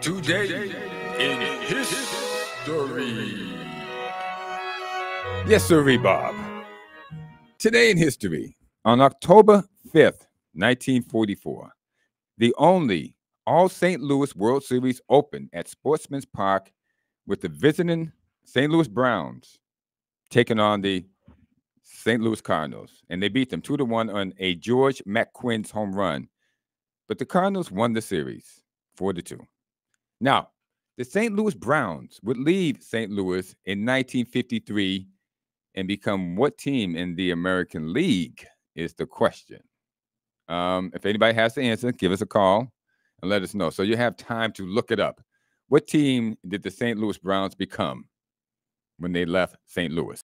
Today in history. Yes, sirree, Bob. Today in history, on October 5th, 1944, the only all St. Louis World Series opened at Sportsman's Park with the visiting St. Louis Browns taking on the St. Louis Cardinals, and they beat them 2-1 on a George McQuinn's home run. But the Cardinals won the series 4-2. Now, the St. Louis Browns would leave St. Louis in 1953 and become what team in the American League is the question. If anybody has the answer, give us a call and let us know. So you have time to look it up. What team did the St. Louis Browns become when they left St. Louis?